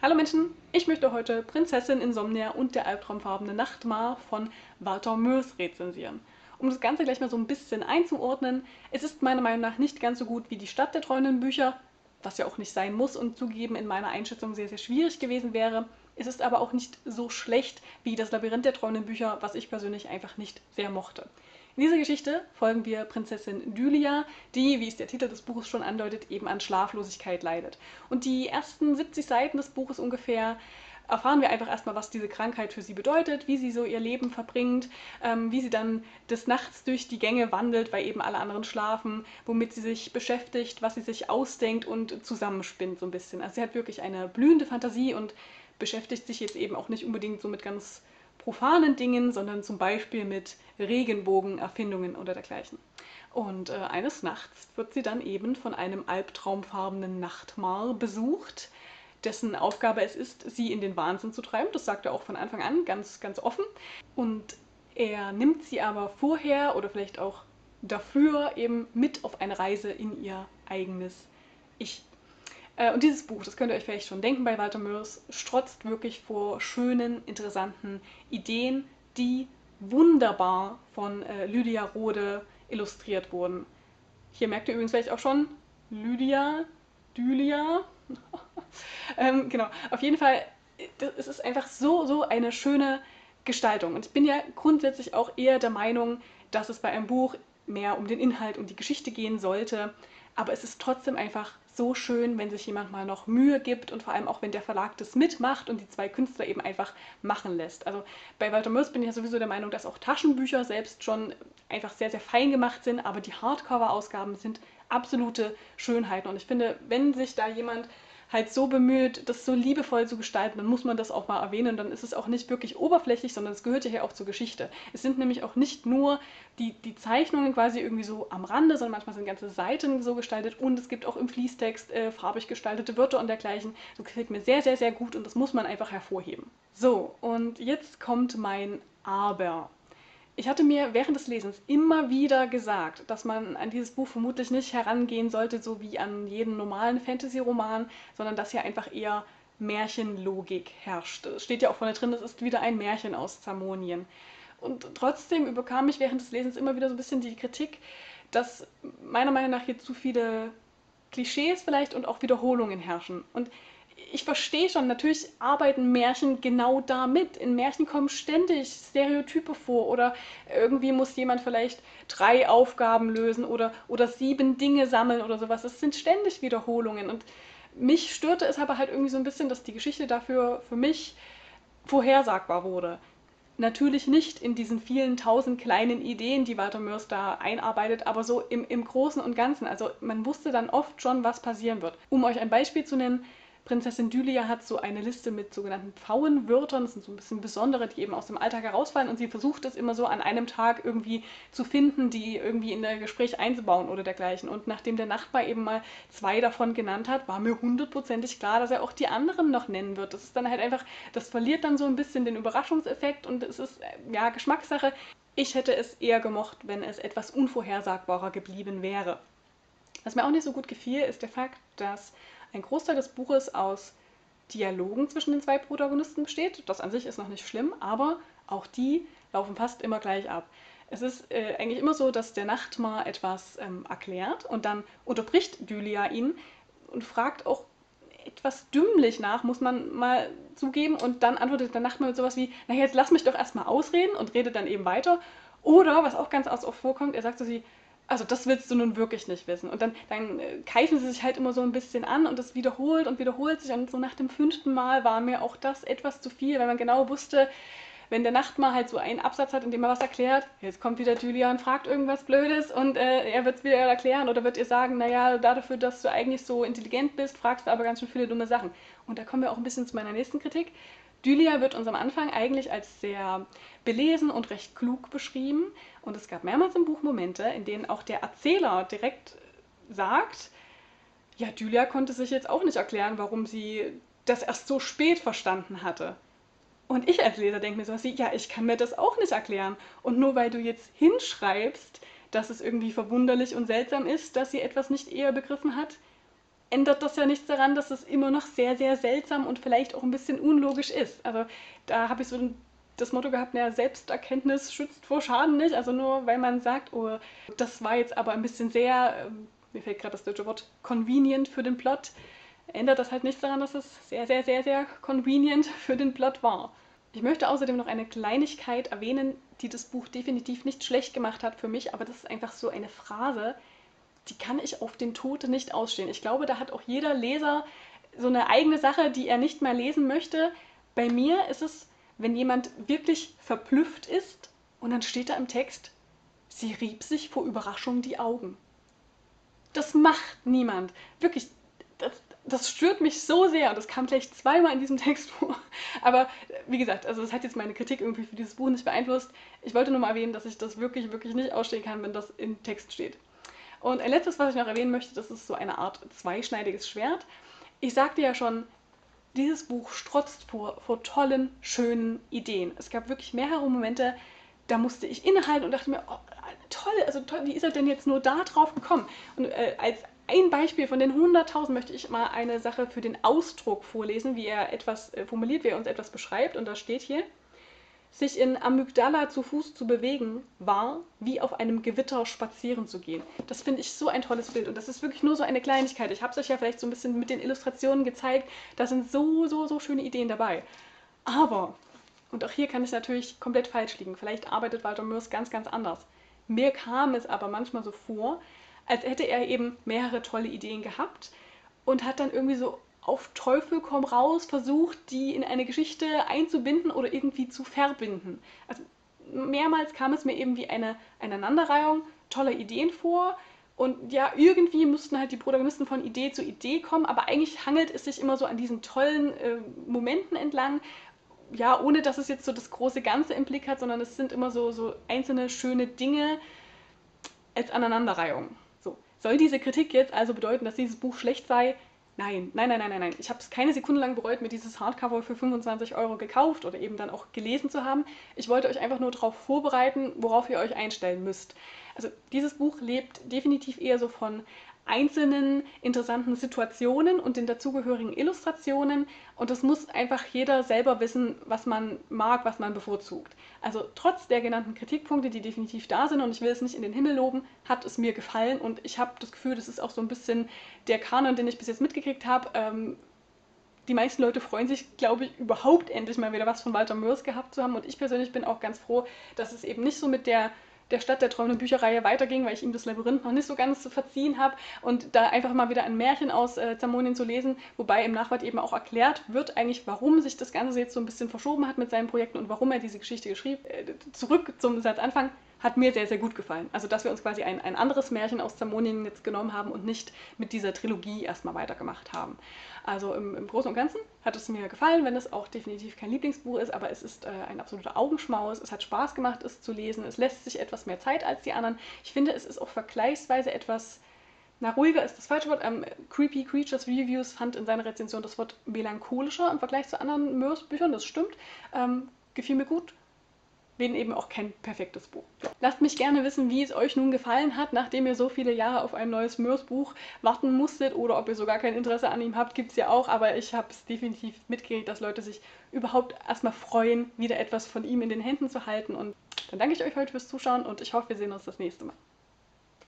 Hallo Menschen, ich möchte heute Prinzessin Insomnia und der alptraumfarbene Nachtmahr von Walter Moers rezensieren. Um das Ganze gleich mal so ein bisschen einzuordnen, es ist meiner Meinung nach nicht ganz so gut wie die Stadt der träumenden Bücher, was ja auch nicht sein muss und zugegeben in meiner Einschätzung sehr, sehr schwierig gewesen wäre. Es ist aber auch nicht so schlecht wie das Labyrinth der träumenden Bücher, was ich persönlich einfach nicht sehr mochte. In dieser Geschichte folgen wir Prinzessin Dylia, die, wie es der Titel des Buches schon andeutet, eben an Schlaflosigkeit leidet. Und die ersten 70 Seiten des Buches ungefähr erfahren wir einfach erstmal, was diese Krankheit für sie bedeutet, wie sie so ihr Leben verbringt, wie sie dann des Nachts durch die Gänge wandelt, weil eben alle anderen schlafen, womit sie sich beschäftigt, was sie sich ausdenkt und zusammenspinnt so ein bisschen. Also sie hat wirklich eine blühende Fantasie und beschäftigt sich jetzt eben auch nicht unbedingt so mit ganz profanen Dingen, sondern zum Beispiel mit Regenbogenerfindungen oder dergleichen. Und eines Nachts wird sie dann eben von einem alptraumfarbenen Nachtmahr besucht, dessen Aufgabe es ist, sie in den Wahnsinn zu treiben. Das sagt er auch von Anfang an ganz, ganz offen. Und er nimmt sie aber vorher oder vielleicht auch dafür eben mit auf eine Reise in ihr eigenes Ich. Und dieses Buch, das könnt ihr euch vielleicht schon denken, bei Walter Moers strotzt wirklich vor schönen, interessanten Ideen, die wunderbar von Lydia Rode illustriert wurden. Hier merkt ihr übrigens vielleicht auch schon, Dylia. Genau, auf jeden Fall, es ist einfach so eine schöne Gestaltung. Und ich bin ja grundsätzlich auch eher der Meinung, dass es bei einem Buch mehr um den Inhalt, um die Geschichte gehen sollte. Aber es ist trotzdem einfach so schön, wenn sich jemand mal noch Mühe gibt und vor allem auch, wenn der Verlag das mitmacht und die zwei Künstler eben einfach machen lässt. Also bei Walter Moers bin ich ja sowieso der Meinung, dass auch Taschenbücher selbst schon einfach sehr, sehr fein gemacht sind, aber die Hardcover-Ausgaben sind absolute Schönheiten. Und ich finde, wenn sich da jemand halt so bemüht, das so liebevoll zu gestalten, dann muss man das auch mal erwähnen. Und dann ist es auch nicht wirklich oberflächlich, sondern es gehört ja hier auch zur Geschichte. Es sind nämlich auch nicht nur die Zeichnungen quasi irgendwie so am Rande, sondern manchmal sind ganze Seiten so gestaltet und es gibt auch im Fließtext farbig gestaltete Wörter und dergleichen. Das gefällt mir sehr, sehr, sehr gut und das muss man einfach hervorheben. So, und jetzt kommt mein Aber. Ich hatte mir während des Lesens immer wieder gesagt, dass man an dieses Buch vermutlich nicht herangehen sollte, so wie an jeden normalen Fantasy-Roman, sondern dass hier einfach eher Märchenlogik herrscht. Es steht ja auch vorne drin, es ist wieder ein Märchen aus Zamonien. Und trotzdem überkam mich während des Lesens immer wieder so ein bisschen die Kritik, dass meiner Meinung nach hier zu viele Klischees vielleicht und auch Wiederholungen herrschen. Und ich verstehe schon, natürlich arbeiten Märchen genau damit. In Märchen kommen ständig Stereotype vor oder irgendwie muss jemand vielleicht 3 Aufgaben lösen oder 7 Dinge sammeln oder sowas. Es sind ständig Wiederholungen und mich störte es aber halt irgendwie so ein bisschen, dass die Geschichte dafür für mich vorhersagbar wurde. Natürlich nicht in diesen vielen tausend kleinen Ideen, die Walter Moers da einarbeitet, aber so im Großen und Ganzen. Also man wusste dann oft schon, was passieren wird. Um euch ein Beispiel zu nennen, Prinzessin Dylia hat so eine Liste mit sogenannten Pfauenwörtern, das sind so ein bisschen besondere, die eben aus dem Alltag herausfallen und sie versucht es immer so an einem Tag irgendwie zu finden, die irgendwie in das Gespräch einzubauen oder dergleichen. Und nachdem der Nachbar eben mal 2 davon genannt hat, war mir hundertprozentig klar, dass er auch die anderen noch nennen wird. Das ist dann halt einfach, das verliert dann so ein bisschen den Überraschungseffekt und es ist, ja, Geschmackssache. Ich hätte es eher gemocht, wenn es etwas unvorhersagbarer geblieben wäre. Was mir auch nicht so gut gefiel, ist der Fakt, dass ein Großteil des Buches aus Dialogen zwischen den 2 Protagonisten besteht. Das an sich ist noch nicht schlimm, aber auch die laufen fast immer gleich ab. Es ist eigentlich immer so, dass der Nachtmahr etwas erklärt und dann unterbricht Dylia ihn und fragt auch etwas dümmlich nach, muss man mal zugeben. Und dann antwortet der Nachtmahr mit sowas wie, naja, jetzt lass mich doch erstmal ausreden und redet dann eben weiter. Oder, was auch ganz oft vorkommt, er sagt so wie, also das willst du nun wirklich nicht wissen. Und dann keifen sie sich halt immer so ein bisschen an und das wiederholt und wiederholt sich. Und so nach dem 5. Mal war mir auch das etwas zu viel, weil man genau wusste, wenn der Nachtmahr halt so einen Absatz hat, in dem er was erklärt, jetzt kommt wieder Dylia und fragt irgendwas Blödes und er wird es wieder erklären oder wird ihr sagen, naja, dafür, dass du eigentlich so intelligent bist, fragst du aber ganz schön viele dumme Sachen. Und da kommen wir auch ein bisschen zu meiner nächsten Kritik. Dylia wird uns am Anfang eigentlich als sehr belesen und recht klug beschrieben. Und es gab mehrmals im Buch Momente, in denen auch der Erzähler direkt sagt, ja, Dylia konnte sich jetzt auch nicht erklären, warum sie das erst so spät verstanden hatte. Und ich als Leser denke mir sowas wie, ja, ich kann mir das auch nicht erklären. Und nur weil du jetzt hinschreibst, dass es irgendwie verwunderlich und seltsam ist, dass sie etwas nicht eher begriffen hat, ändert das ja nichts daran, dass es immer noch sehr, sehr seltsam und vielleicht auch ein bisschen unlogisch ist. Also da habe ich so das Motto gehabt, naja, Selbsterkenntnis schützt vor Schaden nicht. Also nur weil man sagt, oh, das war jetzt aber ein bisschen sehr, mir fällt gerade das deutsche Wort, convenient für den Plot, ändert das halt nichts daran, dass es sehr, sehr, sehr, sehr convenient für den Plot war. Ich möchte außerdem noch eine Kleinigkeit erwähnen, die das Buch definitiv nicht schlecht gemacht hat für mich, aber das ist einfach so eine Phrase, die kann ich auf den Tod nicht ausstehen. Ich glaube, da hat auch jeder Leser so eine eigene Sache, die er nicht mehr lesen möchte. Bei mir ist es, wenn jemand wirklich verblüfft ist und dann steht da im Text, sie rieb sich vor Überraschung die Augen. Das macht niemand. Wirklich, das stört mich so sehr und das kam gleich zweimal in diesem Text vor. Aber wie gesagt, also das hat jetzt meine Kritik irgendwie für dieses Buch nicht beeinflusst. Ich wollte nur mal erwähnen, dass ich das wirklich, wirklich nicht ausstehen kann, wenn das im Text steht. Und ein letztes, was ich noch erwähnen möchte, das ist so eine Art zweischneidiges Schwert. Ich sagte ja schon, dieses Buch strotzt vor tollen, schönen Ideen. Es gab wirklich mehrere Momente, da musste ich innehalten und dachte mir, oh, toll, also toll, wie ist er denn jetzt nur da drauf gekommen? Und als ein Beispiel von den 100.000 möchte ich mal eine Sache für den Ausdruck vorlesen, wie er etwas formuliert, wie er uns etwas beschreibt. Und da steht hier, sich in Amygdala zu Fuß zu bewegen, war wie auf einem Gewitter spazieren zu gehen. Das finde ich so ein tolles Bild und das ist wirklich nur so eine Kleinigkeit. Ich habe es euch ja vielleicht so ein bisschen mit den Illustrationen gezeigt. Da sind so, so, so schöne Ideen dabei. Aber, und auch hier kann ich natürlich komplett falsch liegen, vielleicht arbeitet Walter Moers ganz, ganz anders. Mir kam es aber manchmal so vor, als hätte er eben mehrere tolle Ideen gehabt und hat dann irgendwie so auf Teufel komm raus versucht, die in eine Geschichte einzubinden oder irgendwie zu verbinden. Also mehrmals kam es mir eben wie eine Aneinanderreihung toller Ideen vor und ja, irgendwie mussten halt die Protagonisten von Idee zu Idee kommen, aber eigentlich hangelt es sich immer so an diesen tollen Momenten entlang, ja, ohne dass es jetzt so das große Ganze im Blick hat, sondern es sind immer so einzelne schöne Dinge als Aneinanderreihung. So. Soll diese Kritik jetzt also bedeuten, dass dieses Buch schlecht sei? Nein, nein, nein, nein, nein. Ich habe es keine Sekunde lang bereut, mir dieses Hardcover für 25 € gekauft oder eben dann auch gelesen zu haben. Ich wollte euch einfach nur darauf vorbereiten, worauf ihr euch einstellen müsst. Also dieses Buch lebt definitiv eher so von einzelnen interessanten Situationen und den dazugehörigen Illustrationen und das muss einfach jeder selber wissen, was man mag, was man bevorzugt. Also trotz der genannten Kritikpunkte, die definitiv da sind und ich will es nicht in den Himmel loben, hat es mir gefallen und ich habe das Gefühl, das ist auch so ein bisschen der Kanon, den ich bis jetzt mitgekriegt habe. Die meisten Leute freuen sich, glaube ich, überhaupt endlich mal wieder was von Walter Moers gehabt zu haben und ich persönlich bin auch ganz froh, dass es eben nicht so mit der Stadt der träumenden Bücherreihe weiterging, weil ich ihm das Labyrinth noch nicht so ganz zu verziehen habe und da einfach mal wieder ein Märchen aus Zamonien zu lesen, wobei im Nachwort eben auch erklärt wird eigentlich, warum sich das Ganze jetzt so ein bisschen verschoben hat mit seinen Projekten und warum er diese Geschichte geschrieben. Zurück zum Satzanfang, hat mir sehr, sehr gut gefallen. Also dass wir uns quasi ein anderes Märchen aus Zamonien jetzt genommen haben und nicht mit dieser Trilogie erstmal weitergemacht haben. Also im Großen und Ganzen hat es mir gefallen, wenn es auch definitiv kein Lieblingsbuch ist, aber es ist ein absoluter Augenschmaus, es hat Spaß gemacht, es zu lesen, es lässt sich etwas mehr Zeit als die anderen. Ich finde, es ist auch vergleichsweise etwas, na ruhiger ist das falsche Wort, Creepy Creatures Reviews fand in seiner Rezension das Wort melancholischer im Vergleich zu anderen Moers-Büchern, das stimmt, gefiel mir gut. Bin eben auch kein perfektes Buch. Lasst mich gerne wissen, wie es euch nun gefallen hat, nachdem ihr so viele Jahre auf ein neues Moers-Buch warten musstet oder ob ihr sogar kein Interesse an ihm habt, gibt es ja auch, aber ich habe es definitiv mitgekriegt, dass Leute sich überhaupt erstmal freuen, wieder etwas von ihm in den Händen zu halten und dann danke ich euch heute fürs Zuschauen und ich hoffe, wir sehen uns das nächste Mal.